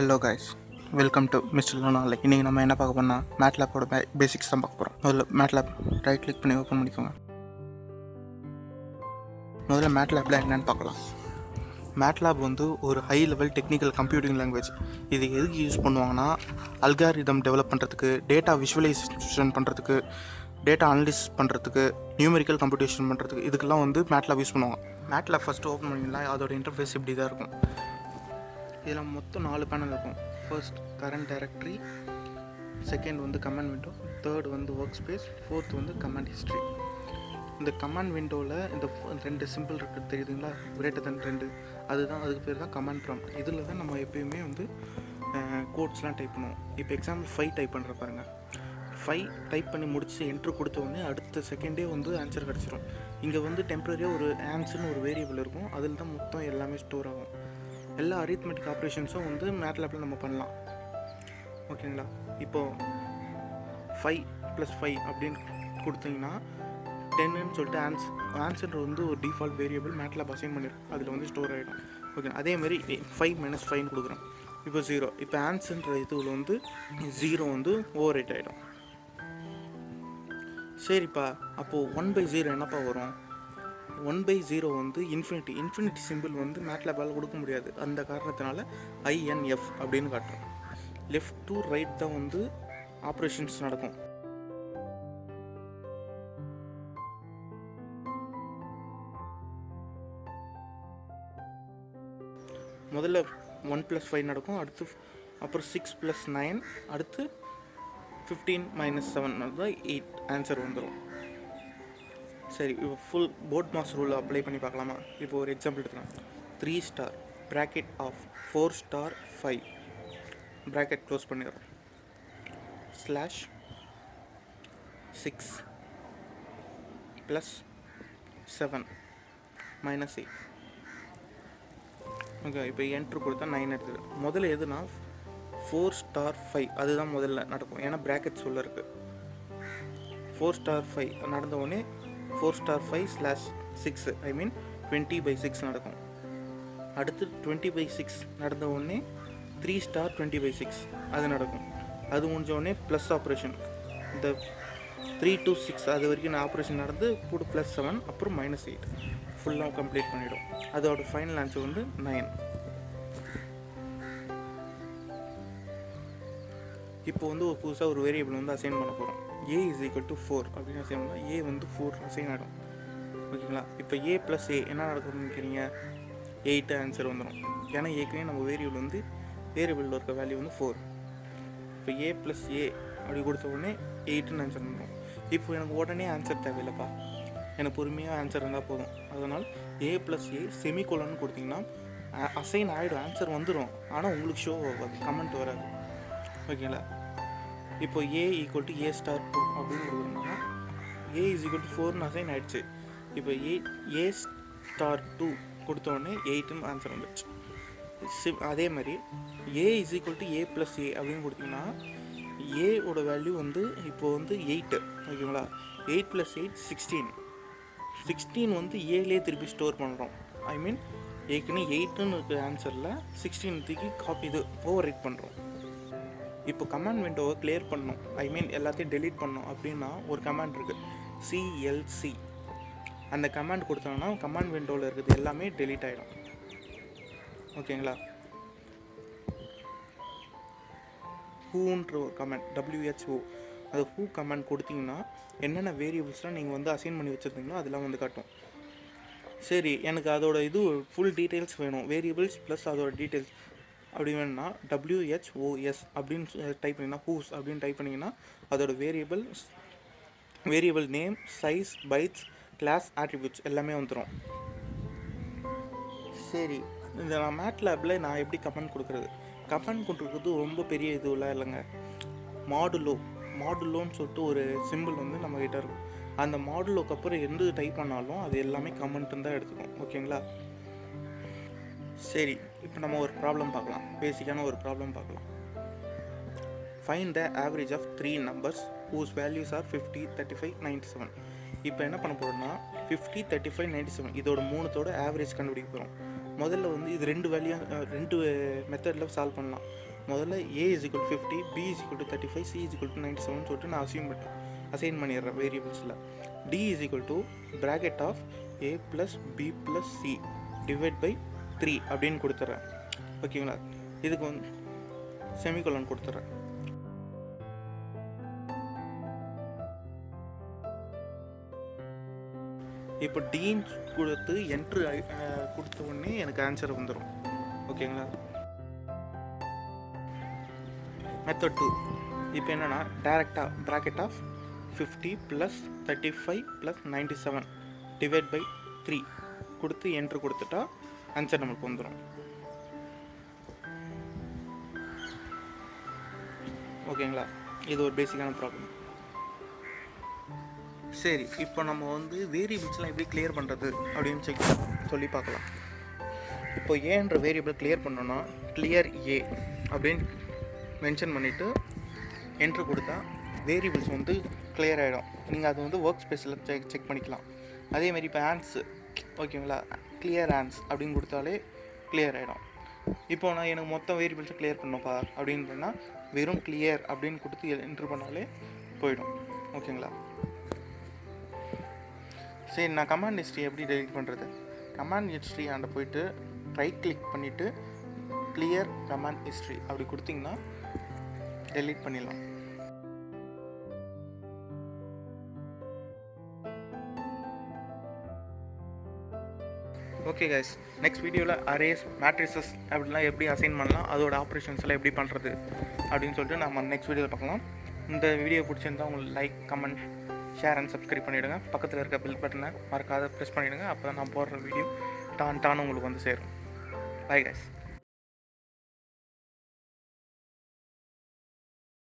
Hello guys, welcome to Mr. Lunala. Today we will talk about MATLAB basics. MATLAB, right click and open MATLAB. First, MATLAB is a high level technical computing language. This is used for algorithm development, data visualization, data analysis, numerical computation. This is MATLAB used. MATLAB first open the interface. There are 4 panels. First, current directory. Second, the command window. Third, the workspace. Fourth, the command history. In the command window, the simple greater than 2. That is the command prompt. This is the codes. Now, example 5 type. 5 type பண்ணி முடிச்சு enter கொடுத்த உடனே அடுத்த செகண்டே answer கிடைச்சிரும். இங்க டெம்பரரியா ஒரு answer னு ஒரு வேரியபிள் இருக்கும். அதில தான் மொத்தம் எல்லாமே ஸ்டோர் ஆகும். எல்லா arithmetic operations வந்து MATLABல நம்ம பண்ணலாம். ஓகேங்களா? இப்போ 5 + 5 அப்படி கொடுத்தீங்கன்னா 10 ன்னு சொல்லிட்டு answer ஒரு default variable MATLAB அசைன் பண்ணிருக்கும். அதுல ஸ்டோர் ஆயிடும். ஓகே, அதே மாதிரி 5 - 5 ன்னு கொடுக்கிறோம். இப்போ 0. இப்போ answerன்ற இதுல 0 overwrite ஆயிடும். சரிப்பா, அப்போ 1/0 என்னப்பா வரும்? 1/0 infinity. Infinity symbol MATLAB ஆல கொடுக்க முடியாது. அந்த காரணத்தினால INF அப்படினு காட்டுறோம். Left to right தான் operations நடக்கும். முதல்ல 1+5 நடக்கும், அடுத்து அப்புறம் 6+9, அடுத்து 15-7 நடந்தா 8 ஆன்சர் வந்துரும். சரி, இப்போ full BODMAS rule apply பண்ணி பார்க்கலாமா? இப்போ ஒரு எக்ஸாம்பிள் எடுத்துக்கலாம். 3 ப்ராக்கெட் ஆஃப் 4 5 ப்ராக்கெட் க்ளோஸ் பண்ணிடுறோம். ஸ்லாஷ் 6 + 7 - 8. ஓகே, இப்போ என்ட்ரு கொடுத்தா 9 எடுத்துது. முதல்ல எதுனா 4 5 அதுதான் முதல்ல நடக்கும். ஏன்னா ப்ராக்கெட் சொல்ல இருக்கு. 4 5 நடந்த உடனே 4 5/6 20/6 நடக்கும். அடுத்து 20/6 நடந்த உடனே 3 20/6 அது நடக்கும். அது முடிஞ்ச உடனே ப்ளஸ் ஆப்ரேஷன். இந்த 3 to 6 அது வரைக்கும் ஆப்ரேஷன் நடந்து கூட +7 அப்புறம் -8 ஃபுல்லாக கம்ப்ளீட் பண்ணிடும். அதோட ஃபைனல் ஆன்சர் 9. இப்போ ஒரு புதுசாக ஒரு வேரியபிள் அசைன் பண்ண போகிறோம். A is equal to 4 அப்படின்னு அசைன் பண்ணால் A 4 அசைன் ஆகிடும். ஓகேங்களா? இப்போ A + A என்ன நடக்கும்னு நினைக்கிறீங்க? 8 ஆன்சர் வந்துடும். ஏன்னா ஏற்கனவே நம்ம வேரியபிள் வேரியபிளில் இருக்க வேல்யூ 4. இப்போ A + A அப்படி கொடுத்த உடனே 8ன்னு ஆன்சர் வந்துடும். இப்போ எனக்கு உடனே ஆன்சர் தேவையில்லைப்பா, எனக்கு பொறுமையாக ஆன்சர் இருந்தால் போதும். அதனால் A + A செமிகோலன்னு கொடுத்தீங்கன்னா அசைன் ஆகிடும், ஆன்சர் வந்துடும். ஆனால் உங்களுக்கு ஷோ ஆகாது, கமெண்ட் வராது. ஓகேங்களா? இப்போ A = A'2 அப்படின்னு கொடுக்குறோம்னா A = 4 அசைன் ஆயிடுச்சு. இப்போ A'2 கொடுத்தோடனே 8ன்னு ஆன்சர் வந்துடுச்சு. அதே மாதிரி A = A + A அப்படின்னு கொடுத்தீங்கன்னா ஏவோட வேல்யூ இப்போ 8. ஓகேங்களா? 8 + 8 = 16. 16 Aலே திருப்பி ஸ்டோர் பண்ணுறோம். ஏற்கனவே 8ன்னு இருக்கிற ஆன்சரில் 16 தூக்கி காப்பி ஓவர் ரைட் பண்ணுறோம். இப்போ கமாண்ட் விண்டோவை கிளியர் பண்ணணும், எல்லாத்தையும் டெலீட் பண்ணணும் அப்படின்னா ஒரு கமாண்ட் இருக்குது, CLC. அந்த கமாண்ட் கொடுத்தோம்னா கமாண்ட் விண்டோவில் இருக்கிறது எல்லாமே டெலீட் ஆகிடும். ஓகேங்களா? ஹூன்ற ஒரு கமாண்ட், WHO, அது ஹூ கமாண்ட் கொடுத்தீங்கன்னா என்னென்ன வேரியபிள்ஸ்லாம் நீங்கள் அசைன் பண்ணி வச்சுருந்தீங்களோ அதெல்லாம் காட்டும். சரி, எனக்கு அதோட ஃபுல் டீட்டெயில்ஸ் வேணும், வேரியபிள்ஸ் ப்ளஸ் அதோட டீட்டெயில்ஸ் அப்படி வேணும்னா WHOS அப்படின்னு டைப் பண்ணிங்கன்னா, ஹூஸ் அப்படின்னு டைப் பண்ணிங்கன்னா அதோட variable name, size, bytes, class, attributes எல்லாமே வந்துடும். சரி, இந்த மேட்லேபில் நான் எப்படி கமெண்ட் கொடுக்குறது? கமெண்ட் கொடுக்குறது ரொம்ப பெரிய இதுவெல்லாம் இல்லைங்க. மாடுலோன்னு சொல்லிட்டு ஒரு சிம்பிள் நம்மகிட்ட இருக்கும். அந்த மாடுலோக்கு அப்புறம் எந்த டைப் பண்ணாலும் அது எல்லாமே கமெண்ட்டுன்னு தான் எடுத்துக்கும். ஓகேங்களா? சரி, இப்போ நம்ம ஒரு ப்ராப்ளம் பார்க்கலாம். பேசிக்கான ஒரு ப்ராப்ளம் பார்க்கலாம். Find the average of 3 numbers whose values are 50, 35, 97. இப்போ என்ன பண்ண போகிறோம்னா 50, 35, 97 இதோட மூணுத்தோட ஆவரேஜ் கண்டுபிடிக்க போகிறோம். முதல்ல வந்து இது ரெண்டு வேல்யூ ரெண்டு மெத்தடில் சால்வ் பண்ணலாம். முதல்ல A is equal to 50, B is equal to 35, C is equal to 97 சொல்லிட்டு நான் அசியூம் பண்ணேன், அசைன் பண்ணிடுறேன் வேரியபிள்ஸில். D is equal to bracket of A plus B plus C divided by 3 அப்படின்னு கொடுத்துட்றேன். ஓகேங்களா, இதுக்கு வந்து செமிகோலன் கொடுத்துட்றேன். இப்போ டீன் கொடுத்து என்ட்ரு கொடுத்த உடனே எனக்கு ஆன்சர் வந்துடும். ஓகேங்களா, மெத்தட் 2 இப்போ என்னென்னா டேரெக்டாக ப்ராக்கெட் ஆஃப் 50 + 35 + 97 / 3 கொடுத்து என்ட்ரு கொடுத்துட்டா ஆன்சர் நமக்கு வந்துடும். ஓகேங்களா, இது ஒரு பேசிக்கான ப்ராப்ளம். சரி, இப்போ நம்ம வந்து வேரியபிள்ஸ்லாம் எப்படி கிளியர் பண்ணுறது அப்படின்னு சொல்லி பார்க்கலாம். இப்போ ஏன்ற வேரியபிள் கிளியர் பண்ணோன்னா கிளியர் ஏ அப்படின்னு மென்ஷன் பண்ணிவிட்டு என்ட்ரு கொடுத்தா வேரியபிள்ஸ் வந்து கிளியர் ஆகிடும். நீங்கள் அது வந்து ஒர்க் ஸ்பேஸில் செக் பண்ணிக்கலாம். அதேமாதிரி இப்போ ஆன்ஸ், ஓகேங்களா, கிளியர் ஆன்ஸ் அப்படின்னு கொடுத்தாலே கிளியர் ஆகிடும். இப்போ நான் எனக்கு மொத்தம் வேரியபிள்ஸை கிளியர் பண்ணப்பா அப்படின்னா வெறும் கிளியர் அப்படின்னு கொடுத்து என்ட்ரு பண்ணாலே போயிடும். ஓகேங்களா, சரி, நான் கமாண்ட் ஹிஸ்ட்ரி எப்படி டெலிட் பண்ணுறது? கமாண்ட் ஹிஸ்ட்ரி ஆண்ட போயிட்டு ரைட் கிளிக் பண்ணிவிட்டு கிளியர் கமாண்ட் ஹிஸ்ட்ரி அப்படி கொடுத்திங்கன்னா டெலிட் பண்ணிடலாம். ஓகே கைஸ், நெக்ஸ்ட் வீடியோவில் அரேஸ், மேட்ரிசஸ் அப்படிலாம் எப்படி அசைன் பண்ணலாம், அதோட ஆப்ரேஷன்ஸ்லாம் எப்படி பண்ணுறது அப்படின்னு சொல்லிட்டு நம்ம நெக்ஸ்ட் வீடியோவில் பார்க்கலாம். இந்த வீடியோ பிடிச்சிருந்தால் உங்களுக்கு like, comment, share and subscribe பண்ணிவிடுங்க. பக்கத்தில் இருக்க பில் பட்டனை மறக்காத ப்ரெஸ் பண்ணிவிடுங்க. அப்போ தான் நான் போடுற வீடியோ டான் உங்களுக்கு வந்து சேரும். Bye guys.